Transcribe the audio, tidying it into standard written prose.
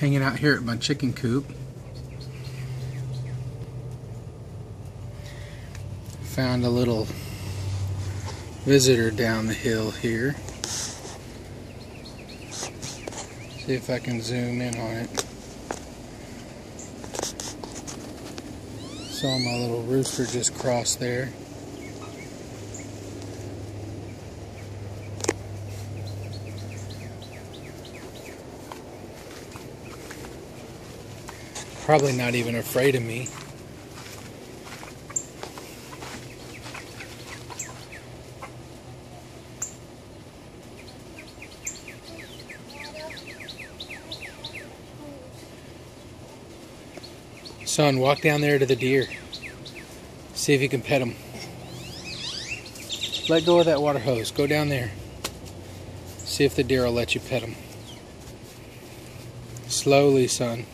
Hanging out here at my chicken coop. Found a little visitor down the hill here. See if I can zoom in on it. Saw my little rooster just cross there. Probably not even afraid of me. Son, walk down there to the deer. See if you can pet him. Let go of that water hose. Go down there. See if the deer will let you pet him. Slowly, son.